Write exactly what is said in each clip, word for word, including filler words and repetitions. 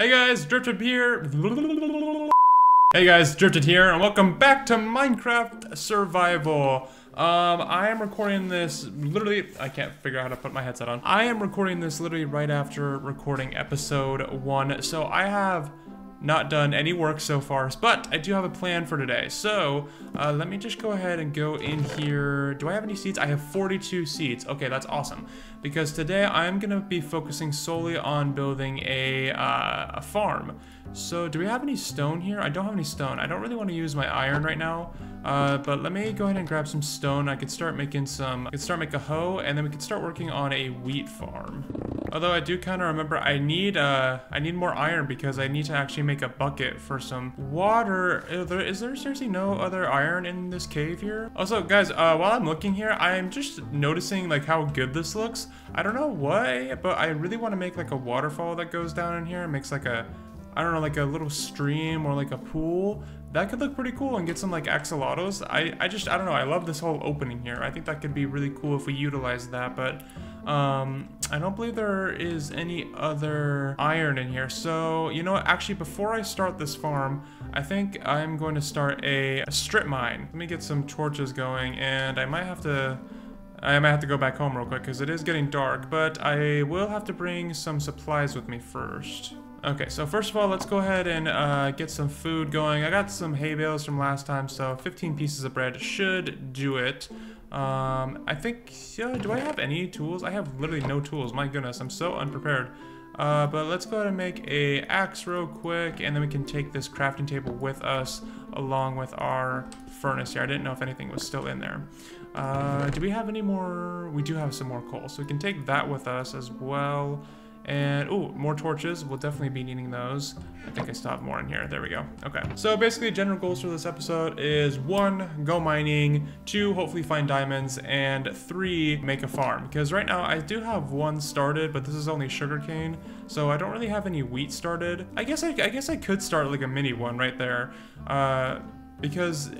Hey guys, Drifted here. Hey guys, Drifted here, and welcome back to Minecraft Survival. Um, I am recording this literally, I can't figure out how to put my headset on. I am recording this literally right after recording episode one, so I have not done any work so far, but I do have a plan for today. So, uh, let me just go ahead and go in here. Do I have any seeds? I have forty-two seeds. Okay, that's awesome. Because today I'm gonna be focusing solely on building a, uh, a farm. So do we have any stone here? I don't have any stone. I don't really want to use my iron right now. Uh, but let me go ahead and grab some stone. I could start making some, I could start make a hoe, and then we could start working on a wheat farm. Although I do kind of remember I need, uh, I need more iron because I need to actually make a bucket for some water. Is there, is there seriously no other iron in this cave here? Also, guys, uh, while I'm looking here, I'm just noticing like how good this looks. I don't know why, but I really want to make like a waterfall that goes down in here and makes like a, I don't know, like a little stream or like a pool. That could look pretty cool and get some like axolotls. I, I just, I don't know, I love this whole opening here. I think that could be really cool if we utilize that, but um, I don't believe there is any other iron in here. So, you know what, actually before I start this farm, I think I'm going to start a, a strip mine. Let me get some torches going, and I might have to, I might have to go back home real quick because it is getting dark, but I will have to bring some supplies with me first. Okay, so first of all, let's go ahead and uh, get some food going. I got some hay bales from last time, so fifteen pieces of bread should do it. Um, I think, uh, do I have any tools? I have literally no tools. My goodness, I'm so unprepared. Uh, but let's go ahead and make an axe real quick, and then we can take this crafting table with us along with our furnace here. I didn't know if anything was still in there. Uh, do we have any more? We do have some more coal, so we can take that with us as well. And, oh, more torches. We'll definitely be needing those. I think I still have more in here. There we go. Okay. So basically, general goals for this episode is one, go mining, two, hopefully find diamonds, and three, make a farm. Because right now, I do have one started, but this is only sugarcane, so I don't really have any wheat started. I guess I, I guess I could start, like, a mini one right there, uh, because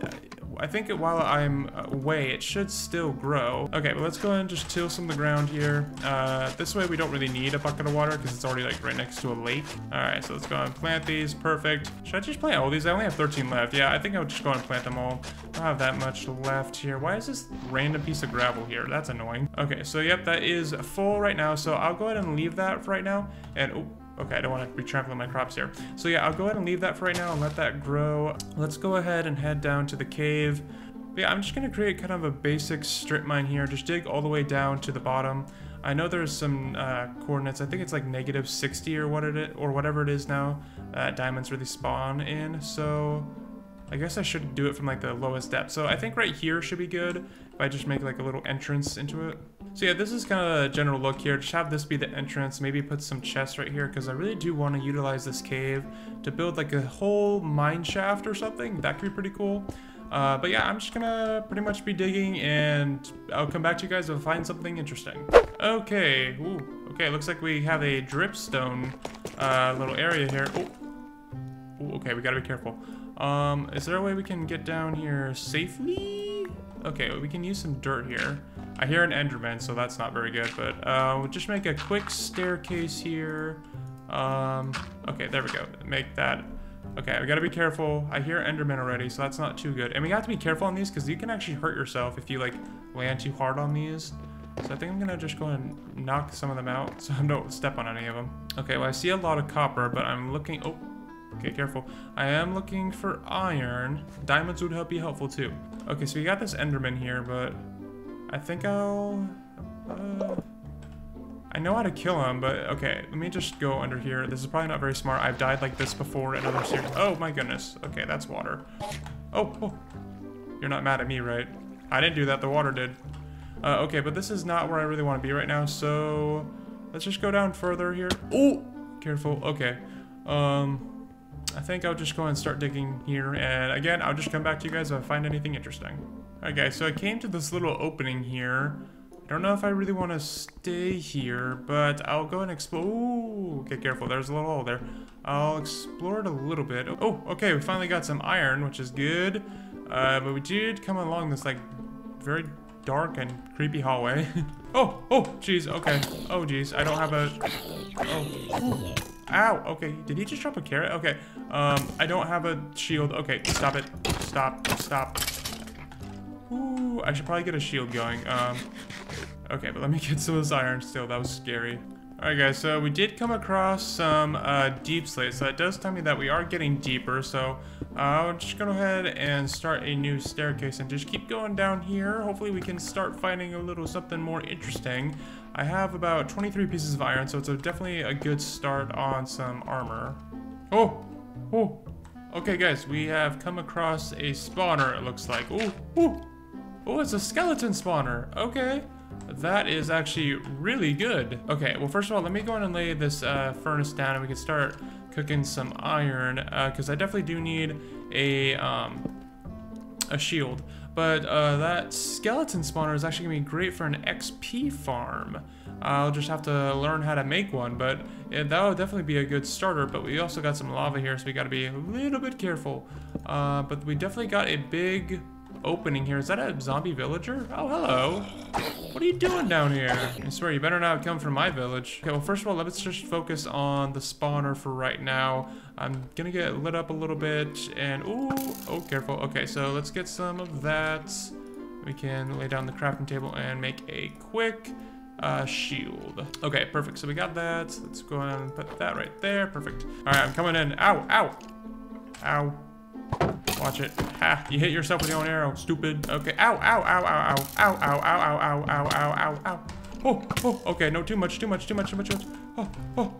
I think it, while I'm away, it should still grow. Okay, but let's go ahead and just till some of the ground here. Uh, this way we don't really need a bucket of water because it's already like right next to a lake. All right, so let's go ahead and plant these. Perfect. Should I just plant all these? I only have thirteen left. Yeah, I think I'll just go ahead and plant them all. I don't have that much left here. Why is this random piece of gravel here? That's annoying. Okay, so yep, that is full right now. So I'll go ahead and leave that for right now. And oh, okay, I don't want to be trampling my crops here. So yeah, I'll go ahead and leave that for right now and let that grow. Let's go ahead and head down to the cave. But yeah, I'm just going to create kind of a basic strip mine here. Just dig all the way down to the bottom. I know there's some uh, coordinates. I think it's like negative sixty or what it is, or whatever it is now. Uh, diamonds really spawn in. So I guess I should do it from like the lowest depth. So I think right here should be good if I just make like a little entrance into it. So yeah, this is kind of a general look here. Just have this be the entrance, maybe put some chests right here because I really do want to utilize this cave to build like a whole mine shaft or something. That could be pretty cool. Uh, but yeah, I'm just gonna pretty much be digging, and I'll come back to you guys if I find something interesting. Okay, ooh, okay, looks like we have a dripstone uh, little area here. Oh, ooh, okay, we gotta be careful. Um, is there a way we can get down here safely? Okay, we can use some dirt here. I hear an Enderman, so that's not very good, but uh, we'll just make a quick staircase here. Um, okay, there we go. Make that. Okay, we gotta be careful. I hear Enderman already, so that's not too good. And we have to be careful on these because you can actually hurt yourself if you like land too hard on these. So I think I'm gonna just go ahead and knock some of them out so I don't step on any of them. Okay, well I see a lot of copper, but I'm looking. Oh. Okay, careful. I am looking for iron. Diamonds would help be helpful too. Okay, so we got this Enderman here, but I think I'll... Uh, I know how to kill him, but okay. Let me just go under here. This is probably not very smart. I've died like this before in other series. Oh my goodness. Okay, that's water. Oh, oh. You're not mad at me, right? I didn't do that. The water did. Uh, okay, but this is not where I really want to be right now, so let's just go down further here. Oh! Careful. Okay. Um... I think I'll just go and start digging here, and again, I'll just come back to you guys if I find anything interesting. Alright guys, so I came to this little opening here. I don't know if I really want to stay here, but I'll go and explore. Ooh, okay, careful, there's a little hole there. I'll explore it a little bit. Oh, okay, we finally got some iron, which is good. Uh, but we did come along this, like, very dark and creepy hallway. Oh, oh, jeez, okay. Oh, jeez, I don't have a... Oh. Ow, okay, did he just drop a carrot? Okay, um, I don't have a shield. Okay, stop it, stop, stop. Ooh, I should probably get a shield going. Um, okay, but let me get some of this iron still, that was scary. Alright guys, so we did come across some uh, deep slate, so that does tell me that we are getting deeper, so uh, I'll just go ahead and start a new staircase and just keep going down here. Hopefully we can start finding a little something more interesting. I have about twenty-three pieces of iron, so it's a, definitely a good start on some armor. Oh! Oh! Okay guys, we have come across a spawner, it looks like. Oh! Oh! Oh, it's a skeleton spawner! Okay! That is actually really good. Okay, well, first of all, let me go in and lay this uh, furnace down and we can start cooking some iron because uh, I definitely do need a, um, a shield. But uh, that skeleton spawner is actually going to be great for an X P farm. I'll just have to learn how to make one, but it, that'll definitely be a good starter. But we also got some lava here, so we got to be a little bit careful. Uh, but we definitely got a big opening here. Is that a zombie villager? Oh, hello. What are you doing down here? I swear, you better not come from my village. Okay, well, first of all, let's just focus on the spawner for right now. I'm gonna get lit up a little bit and, ooh, oh, careful. Okay, so let's get some of that. We can lay down the crafting table and make a quick uh, shield. Okay, perfect. So we got that. Let's go ahead and put that right there. Perfect. All right, I'm coming in. Ow, ow, ow. Watch it. Ha! You hit yourself with your own arrow, stupid. Okay. Ow, ow, ow, ow, ow, ow, ow, ow, ow, ow, ow, ow, ow. Oh, oh, okay, no, too much, too much, too much, too much, too much. Oh, oh,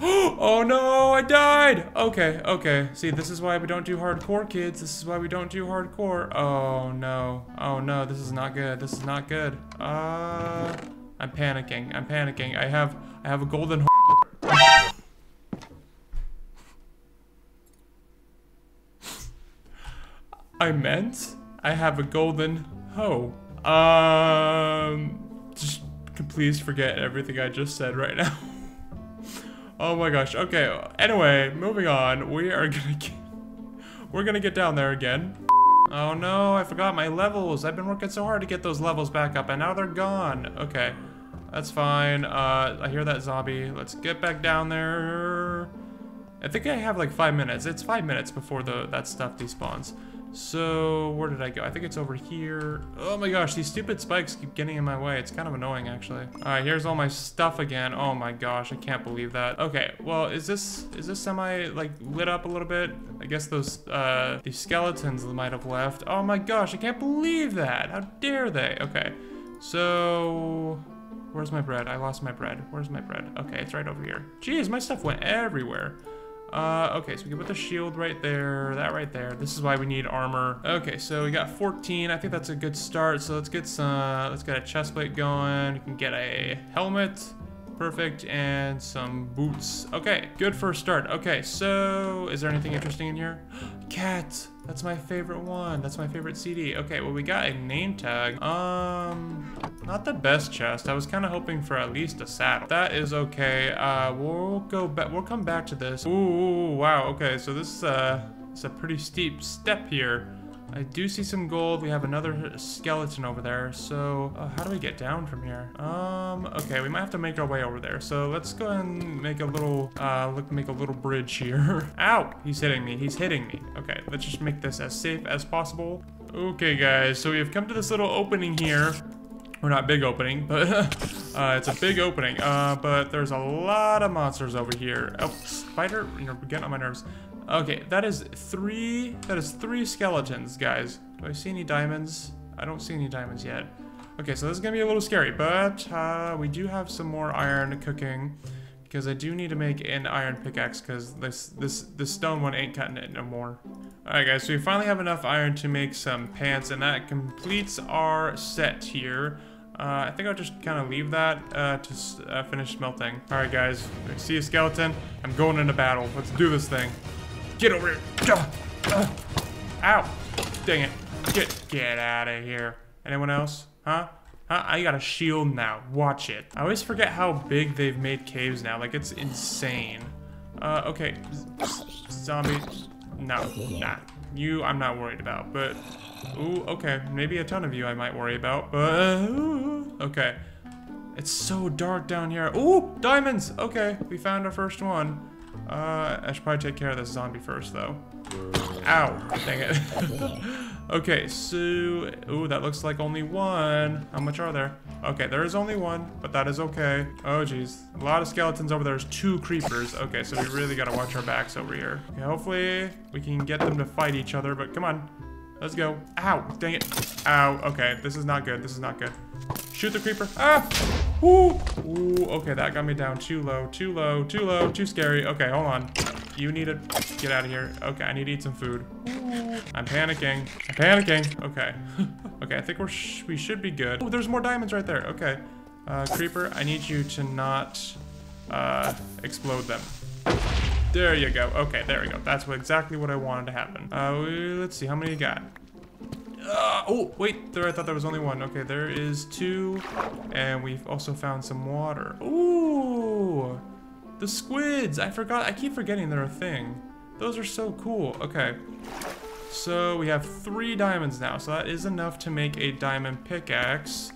oh. Oh no, I died! Okay, okay. See, this is why we don't do hardcore, kids. This is why we don't do hardcore. Oh no. Oh no, this is not good. This is not good. Uh I'm panicking. I'm panicking. I have I have a golden I meant I have a golden hoe. Um, just please forget everything I just said right now. Oh my gosh. Okay. Anyway, moving on. We are gonna get, we're gonna get down there again. Oh no! I forgot my levels. I've been working so hard to get those levels back up, and now they're gone. Okay, that's fine. Uh, I hear that zombie. Let's get back down there. I think I have like five minutes. It's five minutes before the that stuff despawns. So, where did I go? I think it's over here. Oh my gosh, these stupid spikes keep getting in my way. It's kind of annoying, actually. Alright, here's all my stuff again. Oh my gosh, I can't believe that. Okay, well, is this is this semi, like, lit up a little bit? I guess those, uh, these skeletons might have left. Oh my gosh, I can't believe that. How dare they? Okay, so... Where's my bread? I lost my bread. Where's my bread? Okay, it's right over here. Jeez, my stuff went everywhere. Uh, okay, so we can put the shield right there, that right there. This is why we need armor. Okay, so we got fourteen. I think that's a good start. So let's get some, let's get a chest plate going. We can get a helmet. Perfect. And some boots. Okay, good first start. Okay, so is there anything interesting in here? Cat. That's my favorite one. That's my favorite C D. Okay, well, we got a name tag. Um, not the best chest. I was kind of hoping for at least a saddle. That is okay. Uh, we'll go back. We'll come back to this. Ooh, wow. Okay, so this is uh, it's a pretty steep step here. I do see some gold. We have another skeleton over there. So uh, how do we get down from here? Um, okay, we might have to make our way over there. So let's go ahead and make a little, uh, look, make a little bridge here. Ow! He's hitting me. He's hitting me. Okay, let's just make this as safe as possible. Okay, guys. So we have come to this little opening here. We're not big opening, but uh, it's a big opening. Uh, but there's a lot of monsters over here. Oh, spider! You're getting on my nerves. Okay, that is three, that is three skeletons, guys. Do I see any diamonds? I don't see any diamonds yet. Okay, so this is gonna be a little scary, but uh, we do have some more iron cooking because I do need to make an iron pickaxe because this, this, this stone one ain't cutting it no more. All right, guys, so we finally have enough iron to make some pants and that completes our set here. Uh, I think I'll just kind of leave that uh, to uh, finish smelting. All right, guys, I see a skeleton. I'm going into battle. Let's do this thing. Get over here. Uh, uh, ow. Dang it. Get get out of here. Anyone else? Huh? Huh? I got a shield now. Watch it. I always forget how big they've made caves now. Like, it's insane. Uh, okay. Zombie. No. Nah. You, I'm not worried about. But, ooh, okay. Maybe a ton of you I might worry about. But, ooh, okay. It's so dark down here. Ooh, diamonds. Okay. We found our first one. Uh, I should probably take care of this zombie first, though. Ow! Dang it. Okay, so... Ooh, that looks like only one. How much are there? Okay, there is only one, but that is okay. Oh, jeez. A lot of skeletons over there. There's two creepers. Okay, so we really gotta watch our backs over here. Okay, hopefully we can get them to fight each other, but come on. Let's go. Ow! Dang it. Ow. Okay, this is not good. This is not good. Shoot the creeper. Ah! Ooh! Ooh, okay, that got me down too low. Too low. Too low. Too scary. Okay, hold on. You need to get out of here. Okay, I need to eat some food. I'm panicking. I'm panicking. Okay. Okay, I think we're sh we should be good. Oh, there's more diamonds right there. Okay. Uh, creeper, I need you to not uh, explode them. There you go. Okay, there we go. That's what, exactly what I wanted to happen. Uh, we, let's see. How many you got? Uh, oh, wait. There, I thought there was only one. Okay, there is two. And we've also found some water. Ooh. The squids. I forgot. I keep forgetting they're a thing. Those are so cool. Okay. So we have three diamonds now. So that is enough to make a diamond pickaxe.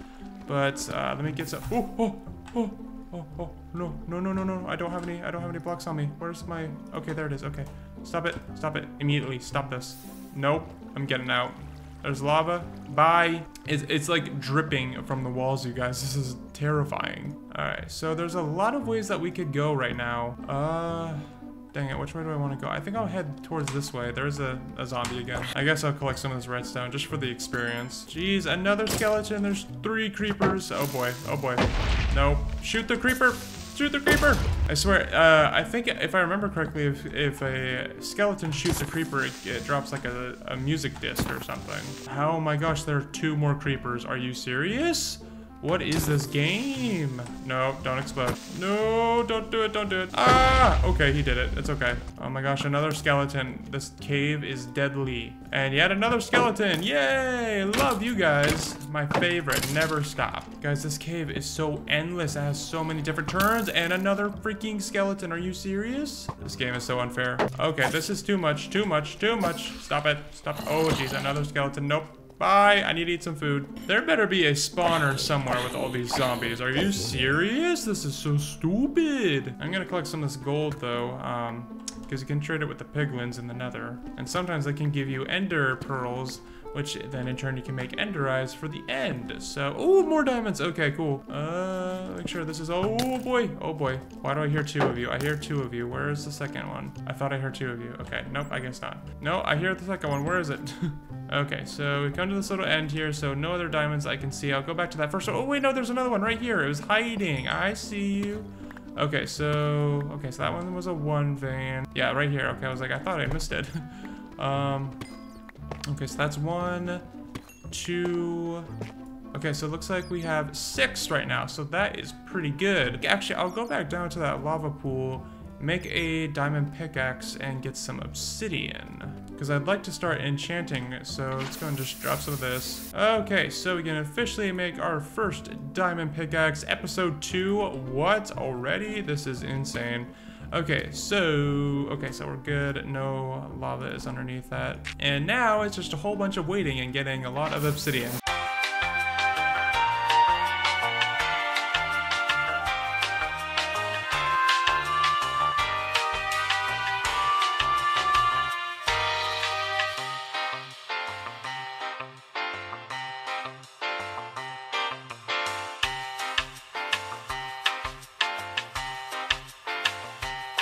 But uh, let me get some. Oh, oh, oh, oh, oh. No, no, no, no, no. I don't have any. I don't have any blocks on me. Where's my? Okay, there it is. Okay, stop it. Stop it immediately. Stop this. Nope. I'm getting out. There's lava. Bye. It's, it's like dripping from the walls, you guys. This is terrifying. All right. So there's a lot of ways that we could go right now. Uh. Dang it, which way do I want to go? I think I'll head towards this way. There's a, a zombie again. I guess I'll collect some of this redstone just for the experience. Jeez, another skeleton. There's three creepers. Oh boy, oh boy. No, shoot the creeper. Shoot the creeper. I swear, uh, I think if I remember correctly, if, if a skeleton shoots a creeper, it, it drops like a, a music disc or something. Oh my gosh, there are two more creepers. Are you serious? What is this game? No, don't explode. No, don't do it, don't do it. Ah, okay, he did it. It's okay. Oh my gosh, another skeleton. This cave is deadly. And yet another skeleton. Yay, love you guys. My favorite, never stop. Guys, this cave is so endless. It has so many different turns and another freaking skeleton. Are you serious? This game is so unfair. Okay, this is too much, too much, too much. Stop it, stop. Oh geez, another skeleton, nope. Bye, I need to eat some food. There better be a spawner somewhere with all these zombies. Are you serious? This is so stupid. I'm gonna collect some of this gold though, um, because you can trade it with the piglins in the nether. And sometimes they can give you ender pearls, which then in turn you can make ender eyes for the end. So, oh, more diamonds. Okay, cool. Uh, make sure this is, oh boy, oh boy. Why do I hear two of you? I hear two of you. Where is the second one? I thought I heard two of you. Okay, nope, I guess not. No, I hear the second one. Where is it? Okay, so we come to this little end here, so no other diamonds I can see. I'll go back to that first one. Oh wait, no, there's another one right here. It was hiding. I see you. Okay, so, okay, so that one was a one vein. Yeah, right here. Okay, I was like, I thought I missed it. um... Okay, so that's one, two. Okay, so it looks like we have six right now. So that is pretty good. Actually, I'll go back down to that lava pool, make a diamond pickaxe, and get some obsidian. Because I'd like to start enchanting. So let's go and just drop some of this. Okay, so we can officially make our first diamond pickaxe. Episode two. What? Already? This is insane. Okay, so, okay, so we're good. No lava is underneath that. And now it's just a whole bunch of waiting and getting a lot of obsidian.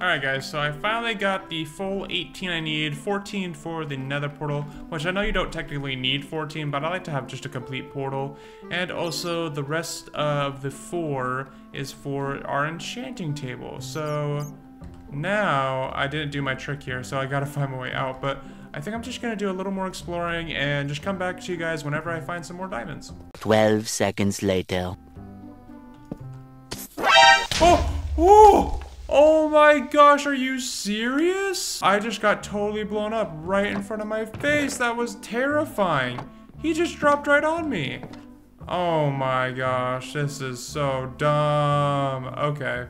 Alright guys, so I finally got the full eighteen I need, fourteen for the nether portal, which I know you don't technically need fourteen, but I like to have just a complete portal. And also the rest of the four is for our enchanting table. So now, I didn't do my trick here, so I gotta find my way out, but I think I'm just gonna do a little more exploring and just come back to you guys whenever I find some more diamonds. twelve seconds later. Oh! Oh! Oh my gosh, are you serious? I just got totally blown up right in front of my face. That was terrifying. He just dropped right on me. Oh my gosh, this is so dumb. Okay.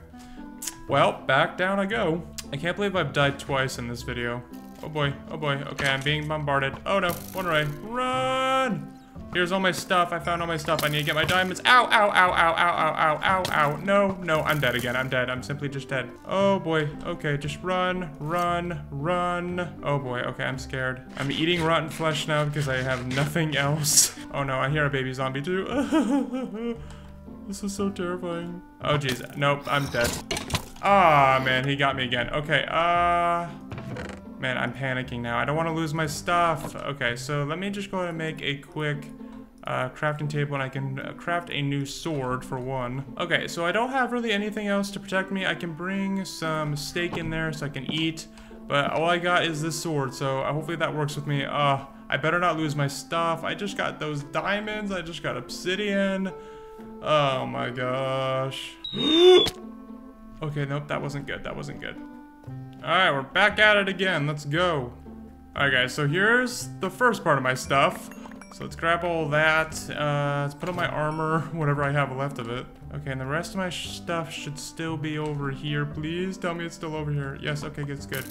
Well, back down I go. I can't believe I've died twice in this video. Oh boy, oh boy. Okay, I'm being bombarded. Oh no, run away. Run! Here's all my stuff. I found all my stuff. I need to get my diamonds. Ow, ow, ow, ow, ow, ow, ow, ow, ow. No, no, I'm dead again. I'm dead. I'm simply just dead. Oh, boy. Okay, just run, run, run. Oh, boy. Okay, I'm scared. I'm eating rotten flesh now because I have nothing else. Oh, no, I hear a baby zombie, too. This is so terrifying. Oh, geez. Nope, I'm dead. Ah, man, he got me again. Okay, uh... man, I'm panicking now. I don't want to lose my stuff. Okay, so let me just go ahead and make a quick uh, crafting table, and I can uh, craft a new sword for one. Okay, so I don't have really anything else to protect me. I can bring some steak in there so I can eat, but all I got is this sword, so hopefully that works with me. Uh, I better not lose my stuff. I just got those diamonds. I just got obsidian. Oh my gosh. Okay, nope, that wasn't good. That wasn't good. Alright, we're back at it again. Let's go. Alright, guys, so here's the first part of my stuff. So let's grab all that. Uh, let's put on my armor, whatever I have left of it. Okay, and the rest of my stuff should still be over here. Please tell me it's still over here. Yes, okay, it's good.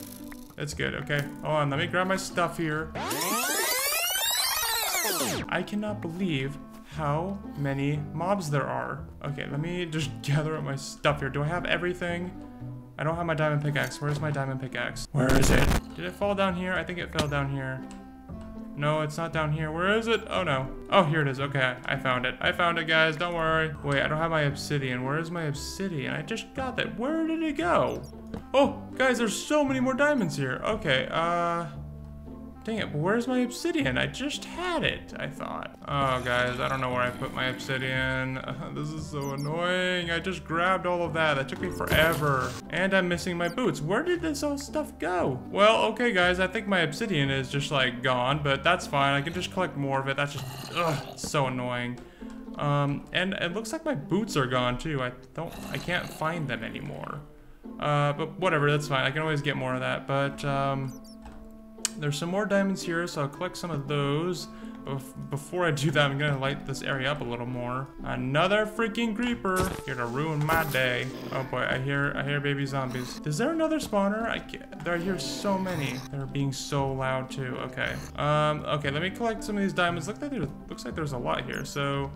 It's good, okay. Hold on, let me grab my stuff here. I cannot believe how many mobs there are. Okay, let me just gather up my stuff here. Do I have everything? I don't have my diamond pickaxe. Where's my diamond pickaxe? Where is it? Did it fall down here? I think it fell down here. No, it's not down here. Where is it? Oh, no. Oh, here it is. Okay, I found it. I found it, guys. Don't worry. Wait, I don't have my obsidian. Where is my obsidian? I just got that. Where did it go? Oh, guys, there's so many more diamonds here. Okay, uh... dang it, but where's my obsidian? I just had it, I thought. Oh, guys, I don't know where I put my obsidian. Uh, this is so annoying. I just grabbed all of that. That took me forever. And I'm missing my boots. Where did this whole stuff go? Well, okay, guys, I think my obsidian is just, like, gone, but that's fine. I can just collect more of it. That's just, ugh, it's so annoying. Um, and it looks like my boots are gone, too. I don't, I can't find them anymore. Uh, but whatever, that's fine. I can always get more of that, but, um... there's some more diamonds here, so I'll collect some of those. But before I do that, I'm gonna light this area up a little more. Another freaking creeper here to ruin my day. Oh boy, I hear I hear baby zombies. Is there another spawner? I can't, there I hear so many. They're being so loud too. Okay. Um. Okay. Let me collect some of these diamonds. Looks like there's looks like there's a lot here. So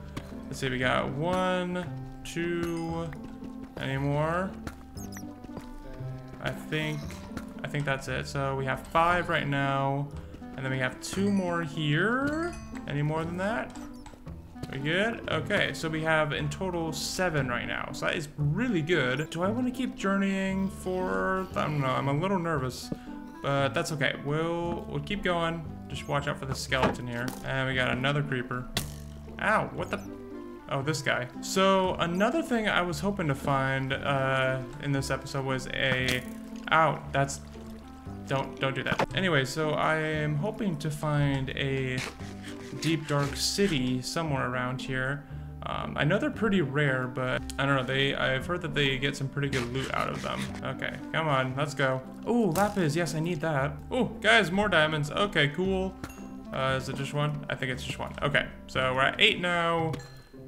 let's see. We got one, two. Any more? I think. I think that's it. So we have five right now, and then we have two more here. Any more than that? We good? Okay, so we have in total seven right now, so that is really good. Do I want to keep journeying for... I don't know, I'm a little nervous, but that's okay. We'll, we'll keep going. Just watch out for the skeleton here. And we got another creeper. Ow, what the... oh, this guy. So another thing I was hoping to find uh, in this episode was a... ow, that's... Don't, don't do that. Anyway, so I am hoping to find a deep, dark city somewhere around here. Um, I know they're pretty rare, but I don't know. They, I've heard that they get some pretty good loot out of them. Okay, come on, let's go. Oh, lapis, yes, I need that. Oh, guys, more diamonds. Okay, cool. Uh, is it just one? I think it's just one. Okay, so we're at eight now.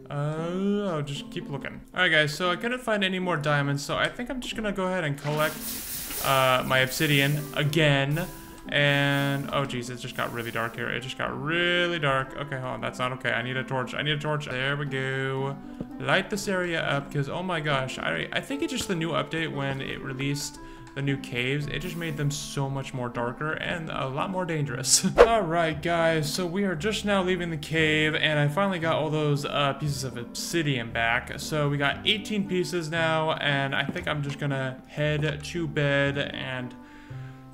Uh, I'll just keep looking. All right, guys, so I couldn't find any more diamonds, so I think I'm just gonna go ahead and collect... Uh, my obsidian again, and oh geez, it just got really dark here. It just got really dark. Okay, hold on, that's not okay. I need a torch. I need a torch. There we go. Light this area up, because oh my gosh, I I think it's just the new update when it released the new caves. It just made them so much more darker and a lot more dangerous. All right, guys, so we are just now leaving the cave, and I finally got all those uh, pieces of obsidian back. So we got eighteen pieces now, and I think I'm just gonna head to bed and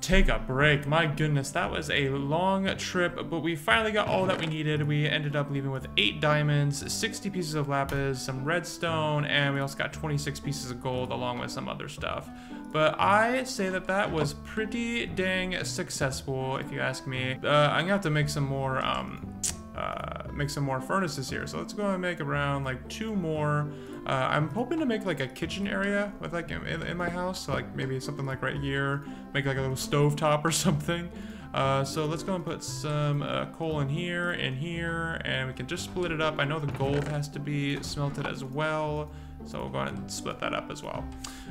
take a break. My goodness, that was a long trip, but we finally got all that we needed. We ended up leaving with eight diamonds, sixty pieces of lapis, some redstone, and we also got twenty-six pieces of gold along with some other stuff. But I say that that was pretty dang successful, if you ask me. Uh, I'm gonna have to make some more, um, uh, make some more furnaces here. So let's go and make around like two more. Uh, I'm hoping to make like a kitchen area with like in, in my house, so, like maybe something like right here. Make like a little stove top or something. Uh, so let's go and put some uh, coal in here, in here, and we can just split it up. I know the gold has to be smelted as well. So we'll go ahead and split that up as well.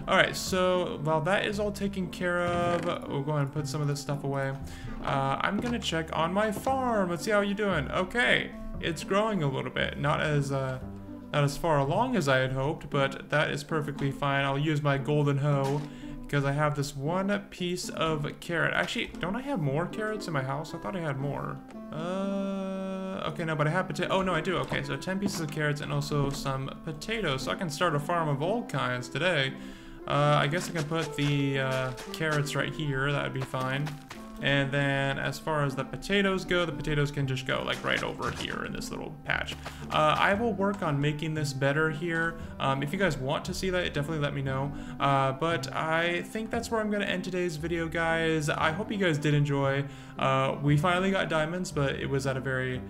All right, so while that is all taken care of, we'll go ahead and put some of this stuff away. Uh, I'm gonna check on my farm. Let's see how you're doing. Okay, it's growing a little bit. Not as uh, not as far along as I had hoped, but that is perfectly fine. I'll use my golden hoe because I have this one piece of carrot. Actually, don't I have more carrots in my house? I thought I had more. Uh, okay, no, but I have potato. Oh, no, I do. Okay, so ten pieces of carrots and also some potatoes. So I can start a farm of all kinds today. Uh, I guess I can put the uh, carrots right here. That would be fine. And then as far as the potatoes go, the potatoes can just go like right over here in this little patch. Uh, I will work on making this better here. Um, if you guys want to see that, definitely let me know. Uh, but I think that's where I'm going to end today's video, guys. I hope you guys did enjoy. Uh, we finally got diamonds, but it was at a very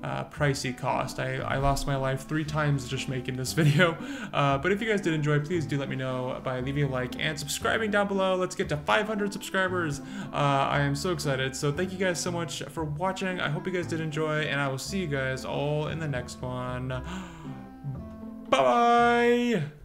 uh, pricey cost. I, I lost my life three times just making this video. Uh, but if you guys did enjoy, please do let me know by leaving a like and subscribing down below. Let's get to five hundred subscribers. Uh, I am so excited. So thank you guys so much for watching. I hope you guys did enjoy, and I will see you guys all in the next one. Bye-bye!